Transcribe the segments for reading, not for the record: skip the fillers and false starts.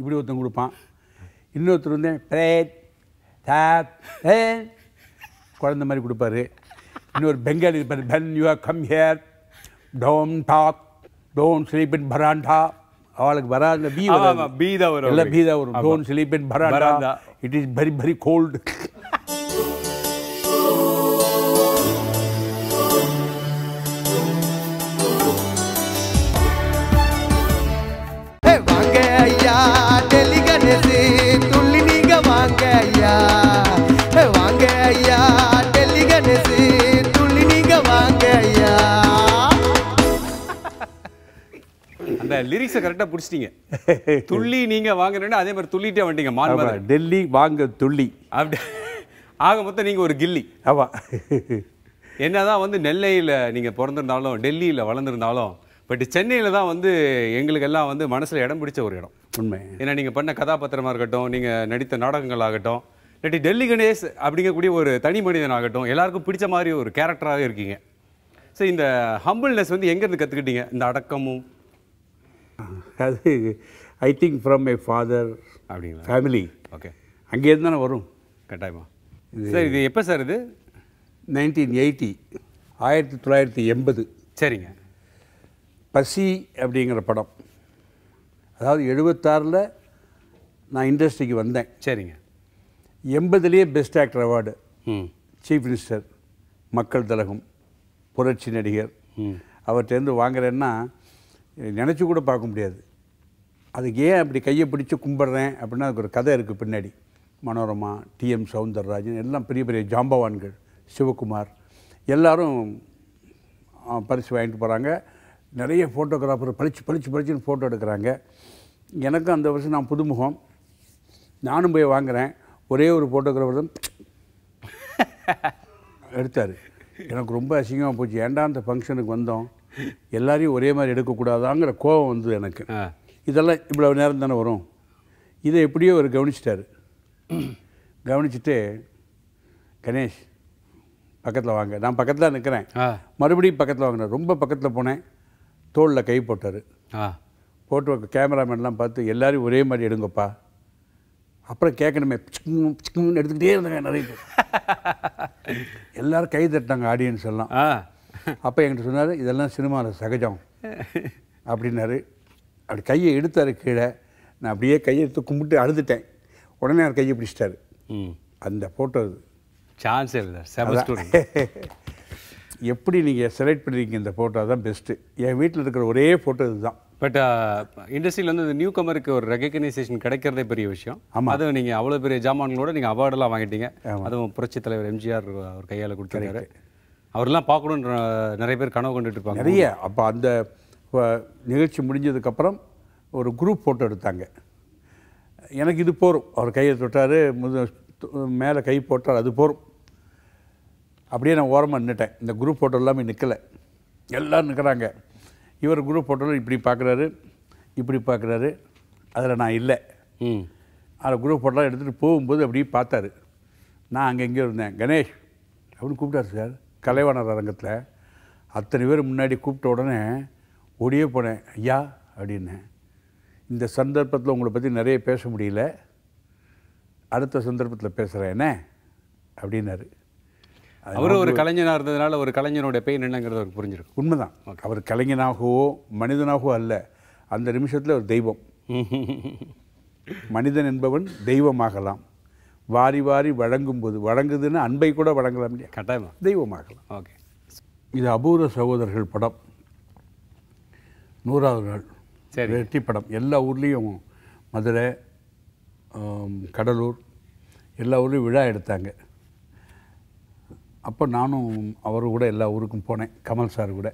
இப்படி ஒருத்தன் கொடுப்பான். இன்னொருத்தர் வந்து பிரேட் தாப் குழந்த மாதிரி கொடுப்பாரு. இன்னொரு பெங்காலி இருப்பார், pen you are come here don't talk don't sleep in veranda. அவளுக்கு வராங்க பீ பீ தான் வரும், இல்லை பீ தான் வரும். Don't sleep in veranda, it is very very cold. அந்த லிரிக்ஸை கரெக்டாக பிடிச்சிட்டீங்க. துள்ளி நீங்கள் வாங்கணும்னா அதே மாதிரி துள்ளிட்டே வந்துட்டீங்க. மார்பல் டெல்லி வாங்க துள்ளி அப்படி ஆக மொத்தம் நீங்கள் ஒரு கில்லி. ஆமாம், என்ன தான் வந்து நெல்லையில் நீங்கள் பிறந்திருந்தாலும் டெல்லியில் வளர்ந்துருந்தாலும் பட் சென்னையில் தான் வந்து எங்களுக்கெல்லாம் வந்து மனசில் இடம் பிடிச்ச ஒரு இடம். உண்மை. ஏன்னா நீங்கள் பண்ண கதாபாத்திரமாக இருக்கட்டும், நீங்கள் நடித்த நாடகங்களாகட்டும், இல்லாட்டி டெல்லி கணேஷ் அப்படிங்கக்கூடிய ஒரு தனி மனிதனாகட்டும், எல்லாருக்கும் பிடிச்ச மாதிரி ஒரு கேரக்டராக இருக்கீங்க. ஸோ இந்த ஹம்பிள்னஸ் வந்து எங்கேருந்து கற்றுக்கிட்டீங்க இந்த அடக்கமும்? அது I think from my father அப்படிங்களா, ஃபேமிலி. ஓகே, அங்கேருந்து தானே வரும் கட்டாயமாக. சார் இது எப்போ சார்? இது 1980, 1980. சரிங்க. பசி அப்படிங்கிற படம், அதாவது 76ல் நான் இண்டஸ்ட்ரிக்கு வந்தேன். சரிங்க. 80லேயே best actor award, chief minister, மக்கள் தலகம், புரட்சி நடிகர். அவர்கிட்டேருந்து வாங்குறேன்னா நினச்சி கூட பார்க்க முடியாது. அதுக்கு ஏன் அப்படி கையை பிடிச்சி கும்பிட்றேன் அப்படின்னா அதுக்கு ஒரு கதை இருக்குது பின்னாடி. மனோரமா, டிஎம் சவுந்தரராஜன், எல்லாம் பெரிய பெரிய ஜாம்பவான்கள், சிவகுமார், எல்லோரும் பரிசு வாங்கிட்டு போகிறாங்க. நிறைய ஃபோட்டோகிராஃபர் பளிச்சுன்னு ஃபோட்டோ எடுக்கிறாங்க. எனக்கும் அந்த வருஷம் நான் புதுமுகம், நானும் போய் வாங்குகிறேன். ஒரே ஒரு ஃபோட்டோகிராஃபர் தான் எடுத்தார். எனக்கு ரொம்ப அசிங்கமாக போச்சு, ஏண்டா அந்த ஃபங்க்ஷனுக்கு வந்தோம், எல்லாரையும் ஒரே மாதிரி எடுக்கக்கூடாதாங்கிற கோபம் வந்து எனக்கு. இதெல்லாம் இவ்வளோ நேரம் தானே வரும். இதை எப்படியோ அவர் கவனிச்சிட்டார். கவனிச்சுட்டு, கணேஷ் பக்கத்தில் வாங்க. நான் பக்கத்தில் நிற்கிறேன், மறுபடியும் பக்கத்தில் வாங்கினேன். ரொம்ப பக்கத்தில் போனேன், தோளில் கை போட்டார். போட்டு கேமராமேன்லாம் பார்த்து, எல்லாரையும் ஒரே மாதிரி எடுங்கப்பா. அப்புறம் கேட்கணுமே, பிச்சுக்குன்னு எடுத்துக்கிட்டே இருந்தாங்க நிறைய பேர். எல்லோரும் கை தட்டினாங்க, ஆடியன்ஸ் எல்லாம். அப்போ என்கிட்ட சொன்னார், இதெல்லாம் சினிமாவில் சகஜம் அப்படின்னாரு. அப்படி கையை எடுத்தார் கீழே. நான் அப்படியே கையை எடுத்து கும்பிட்டு அழுதுட்டேன். உடனே அவர் கையை பிடிச்சிட்டாரு. அந்த ஃபோட்டோ அது சான்ஸ் இல்லை. எப்படி நீங்கள் செலக்ட் பண்ணுறீங்க இந்த ஃபோட்டோ தான் பெஸ்ட்டு. என் வீட்டில் இருக்கிற ஒரே ஃபோட்டோ இதுதான். பட் இண்டஸ்ட்ரியில் வந்து நியூ கமருக்கு ஒரு ரெகக்னைசேஷன் கிடைக்கிறதே பெரிய விஷயம். ஆமாம், அதுவும் நீங்கள் அவ்வளோ பெரிய ஜாமான்களோட நீங்கள் அவார்டெல்லாம் வாங்கிட்டீங்க. அதுவும் புரட்சித் தலைவர் எம்ஜிஆர் அவர் கையால் கொடுத்துருக்காரு. அவரெல்லாம் பார்க்கணுன்ற நிறைய பேர் கனவு கொண்டுட்டு இருப்பாங்க நிறைய. அப்போ அந்த நிகழ்ச்சி முடிஞ்சதுக்கப்புறம் ஒரு குரூப் ஃபோட்டோ எடுத்தாங்க. எனக்கு இது போரும். அவர் கையை தொட்டார், மேலே கை போட்டார், அது போரும். அப்படியே நான் ஓரமாக நின்றுட்டேன். இந்த குரூப் ஃபோட்டோ எல்லாமே நிற்கலை, எல்லோரும் நிற்கிறாங்க. இவர் குரூப் ஃபோட்டோவில் இப்படி பார்க்குறாரு, இப்படி பார்க்குறாரு, அதில் நான் இல்லை. அதில் குரூப் ஃபோட்டோலாம் எடுத்துகிட்டு போகும்போது அப்படியே பார்த்தாரு. நான் அங்கே எங்கேயோ இருந்தேன். கணேஷ் அப்படின்னு கூப்பிட்டாரு சார். கலைவாணர் அரங்கத்தில் அத்தனை பேர் முன்னாடி கூப்பிட்ட உடனே ஓடியே போனேன். ஐயா அப்படின்னு இந்த சந்தர்ப்பத்தில் உங்களை பற்றி நிறைய பேச முடியல, அடுத்த சந்தர்ப்பத்தில் பேசுகிறேன் என்ன அப்படின்னாரு. அவர் ஒரு கலைஞனாக இருந்ததுனால ஒரு கலைஞனுடைய பெயின் என்னங்கிறது அவருக்கு புரிஞ்சிருக்கு. உண்மைதான். அவர் கலைஞனாகவோ மனிதனாகவோ அல்ல, அந்த நிமிஷத்தில் ஒரு தெய்வம். மனிதன் என்பவன் தெய்வமாகலாம். வாரி வாரி வழங்கும்போது வழங்குதுன்னு அன்பை கூட வழங்கலாம் இல்லையா, கட்டாயமாக தெய்வமாகலாம். ஓகே, இது அபூர்வ சகோதரர்கள் படம் 100வது நாள். சரி, வெற்றி படம். எல்லா ஊர்லேயும் மதுரை, கடலூர், எல்லா ஊர்லேயும் விழா எடுத்தாங்க. அப்போ நானும் அவர் கூட எல்லா ஊருக்கும் போனேன், கமல் சார் கூட.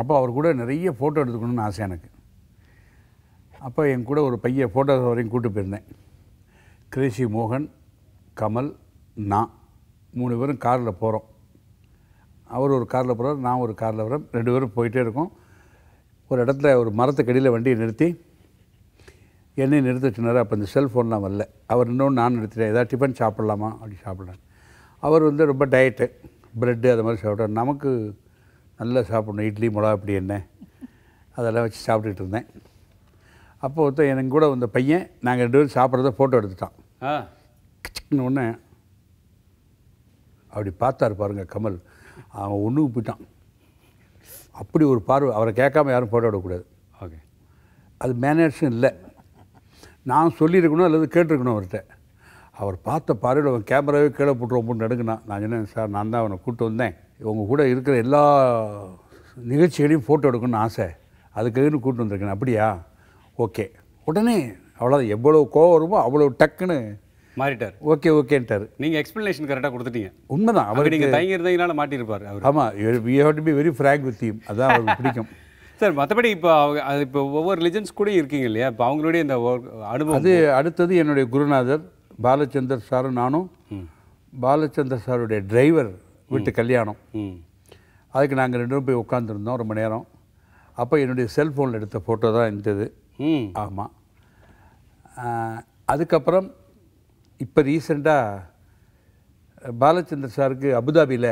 அப்போ அவர் கூட நிறைய ஃபோட்டோ எடுத்துக்கணும்னு ஆசை எனக்கு. அப்போ என் கூட ஒரு பையன் ஃபோட்டோகிராஃபரையும் கூப்பிட்டு போயிருந்தேன். கிரேசி மோகன், கமல், நான் 3 பேரும் காரில் போகிறோம். அவர் ஒரு காரில் போகிறார், நான் ஒரு காரில் போகிறேன். 2 பேரும் போயிட்டே இருக்கோம். ஒரு இடத்துல ஒரு மரத்துக்கடியில் வண்டியை நிறுத்தி என்னை நிறுத்த சொன்னார். அப்போ இந்த செல்ஃபோன்லாம் வரல. அவர் இன்னொன்று நான் நிறுத்திட்டேன், ஏதாவது டிஃபன் சாப்பிட்லாமா அப்படி சாப்பிட்றேன். அவர் வந்து ரொம்ப டயட்டு, ப்ரெட்டு அது மாதிரி சாப்பிட்டார். நமக்கு நல்லா சாப்பிட்ணும், இட்லி மிளகா அப்படி என்ன அதெல்லாம் வச்சு சாப்பிட்டுட்டு இருந்தேன். அப்போ ஒருத்தர் எனக்கு கூட வந்த பையன் நாங்கள் ரெண்டு பேரும் சாப்பிட்றத ஃபோட்டோ எடுத்துட்டான். ஒன்று அப்படி பார்த்தார் பாருங்க கமல், அவன் ஒன்றுக்கு போயிட்டான். அப்படி ஒரு பார்வை, அவரை கேட்காம யாரும் ஃபோட்டோ எடுக்கக்கூடாது. ஓகே, அது மேனர்ஸும் இல்லை. நான் சொல்லியிருக்கணும் அல்லது கேட்டிருக்கணும் அவர்கிட்ட. அவர் பார்த்த பார்வையில் அவன் கேமராவே கீழே போட்டு ரொம்ப நடுங்கினான். நான் சொன்னேன், சார் நான் தான் அவனை கூப்பிட்டு வந்தேன், இவங்க கூட இருக்கிற எல்லா நிகழ்ச்சிகளையும் ஃபோட்டோ எடுக்கணும்னு ஆசை, அதுக்காகனு கூப்பிட்டு வந்திருக்கேன். அப்படியா, ஓகே. உடனே அவ்வளோதான், எவ்வளோ கோவம் வருமோ அவ்வளோ டக்குன்னு மாறிட்டார். ஓகே ஓகேன்ட்டார். நீங்கள் எக்ஸ்ப்ளனேஷன் கரெக்டாக கொடுத்துட்டீங்க. உண்மை தான், அவர் நீங்கள் தயங்கி இருந்தீங்கனால மாட்டியிருப்பார் அவர். ஆமாம், we have to be very frank with him, அதான் அவருக்கு பிடிக்கும். சார் மற்றபடி இப்போ அவங்க அது இப்போ ஒவ்வொரு ரிலிஜன்ஸ் கூட இருக்கீங்க இல்லையா, இப்போ அவங்களுடைய இந்த அனுபவம் அது. அடுத்தது என்னுடைய குருநாதர் பாலச்சந்தர் சாரும் நானும், பாலச்சந்தர் சாருடைய டிரைவர் வீட்டு கல்யாணம். அதுக்கு நாங்கள் ரெண்டு பேரும் போய் உட்காந்துருந்தோம் ரொம்ப நேரம். அப்போ என்னுடைய செல்ஃபோனில் எடுத்த ஃபோட்டோ தான் இருந்தது. ஆமாம். அதுக்கப்புறம் இப்போ ரீசெண்டாக பாலச்சந்தர் சாருக்கு அபுதாபியில்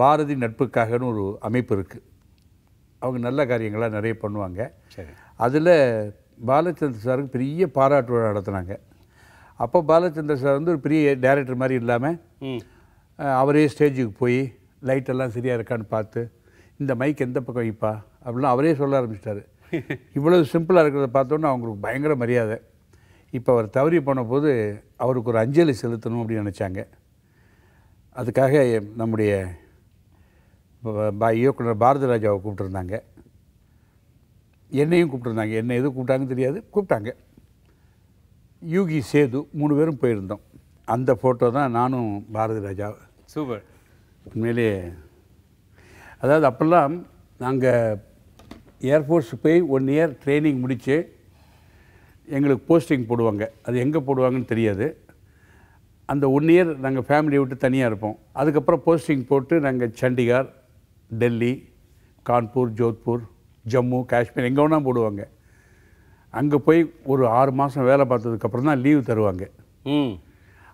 பாரதி நட்புக்காகனு ஒரு அமைப்பு இருக்குது. அவங்க நல்ல காரியங்களாக நிறைய பண்ணுவாங்க. அதில் பாலச்சந்தர் சாருக்கு பெரிய பாராட்டு விழா நடத்துனாங்க. அப்போ பாலச்சந்தர் சார் வந்து ஒரு பெரிய டைரக்டர் மாதிரி இல்லாமல் அவரே ஸ்டேஜுக்கு போய் லைட்டெல்லாம் சரியாக இருக்கான்னு பார்த்து, இந்த மைக் எந்த பக்கம் வைப்பா அப்படிலாம் அவரே சொல்ல ஆரம்பிச்சிட்டாரு. இவ்வளோ சிம்பிளாக இருக்கிறத பார்த்தோன்னா அவங்களுக்கு பயங்கர மரியாதை. இப்போ அவர் தவறி போன போது அவருக்கு ஒரு அஞ்சலி செலுத்தணும் அப்படின்னு நினச்சாங்க. அதுக்காக நம்முடைய இயக்குனர் பாரதிராஜாவை கூப்பிட்டுருந்தாங்க, என்னையும் கூப்பிட்டுருந்தாங்க. என்னை எது கூப்பிட்டாங்கன்னு தெரியாது, கூப்பிட்டாங்க. யூகி சேது 3 பேரும் போயிருந்தோம். அந்த ஃபோட்டோ தான் நானும் பாரதிராஜா. சூப்பர். உண்மையிலே அதாவது அப்போல்லாம் நாங்கள் ஏர்ஃபோர்ஸ் போய் 1 இயர் ட்ரைனிங் முடித்து எங்களுக்கு போஸ்டிங் போடுவாங்க. அது எங்கே போடுவாங்கன்னு தெரியாது. அந்த 1 இயர் நாங்கள் ஃபேமிலியை விட்டு தனியாக இருப்போம். அதுக்கப்புறம் போஸ்டிங் போட்டு நாங்கள் சண்டிகார், டெல்லி, கான்பூர், ஜோத்பூர், ஜம்மு காஷ்மீர் எங்கே ஒன்றா போடுவாங்க. அங்கே போய் ஒரு 6 மாதம் வேலை பார்த்ததுக்கப்புறம் தான் லீவு தருவாங்க.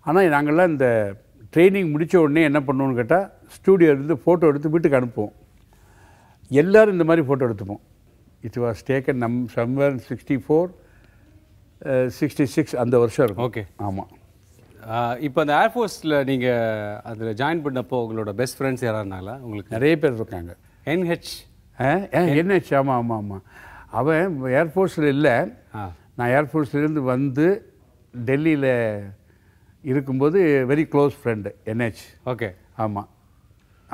ஆனால் நாங்கள்லாம் இந்த ட்ரைனிங் முடித்த உடனே என்ன பண்ணுவோன்னு கேட்டால், ஸ்டூடியோலேருந்து ஃபோட்டோ எடுத்து வீட்டுக்கு அனுப்புவோம். எல்லோரும் இந்த மாதிரி ஃபோட்டோ எடுத்துப்போம். இட் வாஸ் டேக்கன் சம்வேர் 64, 66 அந்த வருஷம் இருக்கும். ஓகே, ஆமாம். இப்போ அந்த ஏர்ஃபோர்ஸில் நீங்கள் அதில் ஜாயின் பண்ணப்போ உங்களோட பெஸ்ட் ஃப்ரெண்ட்ஸ் யாராக இருந்தாங்களா? உங்களுக்கு நிறைய பேர் இருக்காங்க. என்ஹெச் என்ஹெச் ஆமாம் ஆமாம் ஆமாம். அவன் ஏர்ஃபோர்ஸில் இல்லை. நான் ஏர்ஃபோர்ஸ்லேருந்து வந்து டெல்லியில் இருக்கும்போது very close friend NH. Okay, ஆமாம்.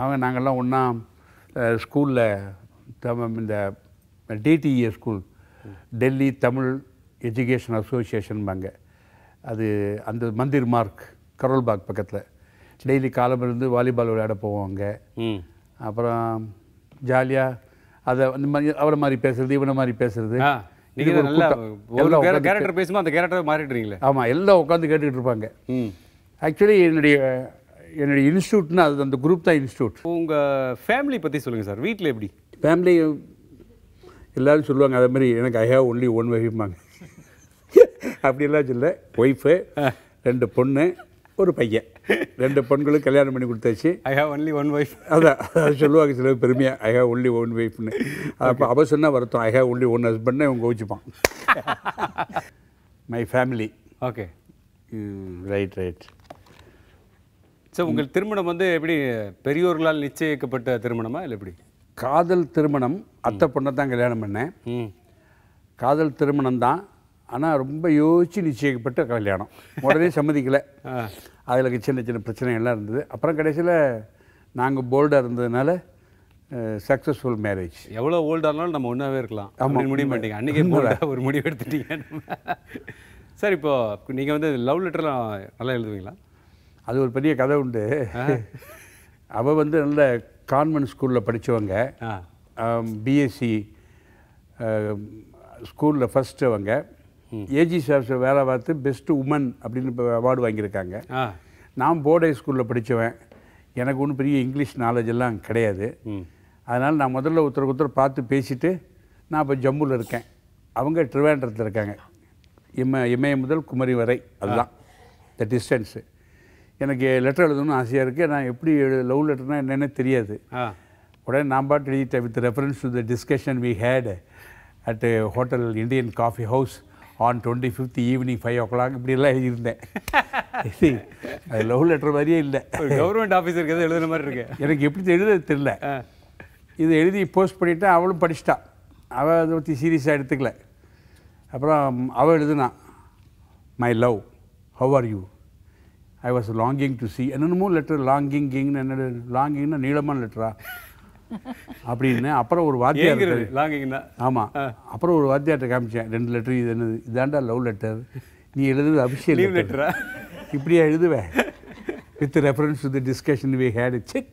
அவன் நாங்கள்லாம் ஒன்றா ஸ்கூலில் இந்த DTA school, Delhi Tamil education அசோசியேஷன்பாங்க, அது அந்த மந்திர் மார்க் கரோல்பாக் பக்கத்தில், டெய்லி காலமிருந்து வாலிபால் விளையாட போவாங்க. அப்புறம் ஜாலியாக அதை அந்த மாதிரி அவரை மாதிரி பேசுகிறது, இவனை மாதிரி பேசுகிறது. கேரக்டர் பேசும்போது அந்த கேரக்டர் மாறிடுறீங்களே. ஆமாம், எல்லாம் உட்காந்து கேட்டுக்கிட்டு இருப்பாங்க. ஆக்சுவலி என்னுடைய இன்ஸ்டியூட்னா அது அந்த குரூப் தான் இன்ஸ்டியூட். உங்கள் ஃபேமிலி பற்றி சொல்லுங்கள் சார். வீட்டில் எப்படி ஃபேமிலி? எல்லோரும் சொல்லுவாங்க அதே மாதிரி. எனக்கு ஐ ஹேவ் ஒன்லி ஒன் வைஃப்பாங்க. அப்படிலாம் சொல்ல, ஒய்ஃபு, 2 பொண்ணு, ஒரு பையன். 2 பொண்களுக்கு கல்யாணம் பண்ணி கொடுத்தாச்சு. I have only one wife. அதான் அதை சொல்லுவாங்க சில பெருமையாக, ஐ ஹேவ் ஒன்லி ஒன் ஒய்ஃப்னு. அப்போ அவள் சொன்னால் வருத்தம், ஐ ஹேவ் ஒன்லி ஒன் ஹஸ்பண்ட்னு இவங்க கோவிச்சுப்பான். My family. Okay, right right. Sir உங்கள் திருமணம் வந்து எப்படி, பெரியோர்களால் நிச்சயிக்கப்பட்ட திருமணமா இல்லை எப்படி? காதல் திருமணம். அத்தை பொண்ணை தான் கல்யாணம் பண்ணேன். காதல் திருமணம் தான், ஆனால் ரொம்ப யோசித்து நிச்சயிக்கப்பட்ட கல்யாணம். உடனே சம்மதிக்கலை. அதில் சின்ன சின்ன பிரச்சனைகள்லாம் இருந்தது. அப்புறம் கடைசியில் நாங்கள் போல்டாக இருந்ததுனால சக்ஸஸ்ஃபுல் மேரேஜ். எவ்வளோ ஓல்டாக இருந்தாலும் நம்ம ஒன்றாவே இருக்கலாம். ஆமாம், முடிய மாட்டேங்க. அன்றைக்கே ஒரு முடிவு எடுத்துட்டீங்க. சார் இப்போது நீங்கள் வந்து லவ் லெட்டர்லாம் நல்லா எழுதுவீங்களா? அது ஒரு பெரிய கதை உண்டு. அவள் வந்து நல்ல கான்வென்ட் ஸ்கூலில் படித்தவங்க, பிஎஸ்சி ஸ்கூலில் ஃபஸ்ட்டு. அவங்க ஏஜி சார் வேலை பார்த்து பெஸ்ட்டு உமன் அப்படின்னு இப்போ அவார்டு வாங்கியிருக்காங்க. நான் போர்டை ஸ்கூலில் படித்தவன். எனக்கு ஒன்றும் பெரிய இங்கிலீஷ் நாலேஜ் எல்லாம் கிடையாது. அதனால் நான் முதல்ல ஒருத்தருக்கு பார்த்து பேசிவிட்டு, நான் இப்போ ஜம்முவில் இருக்கேன், அவங்க ட்ரிவாண்டத்தில் இருக்காங்க. இமய முதல் குமரி வரை, அதுதான் த டிஸ்டன்ஸு. எனக்கு லெட்டர் எழுதணும்னு ஆசையாக இருக்குது. நான் எப்படி லவ் லெட்டர்னால் என்னென்னு தெரியாது. உடனே நான் பாட்டு எழுதிட்டேன், with reference to the discussion we had at a hotel, Indian Coffee House, on 25th evening, 5 o'clock. I see. I love letter. Government officer. My love, how are you? I was longing to see. And more letter, longing, Neelaman letter. With reference to the discussion we had, check.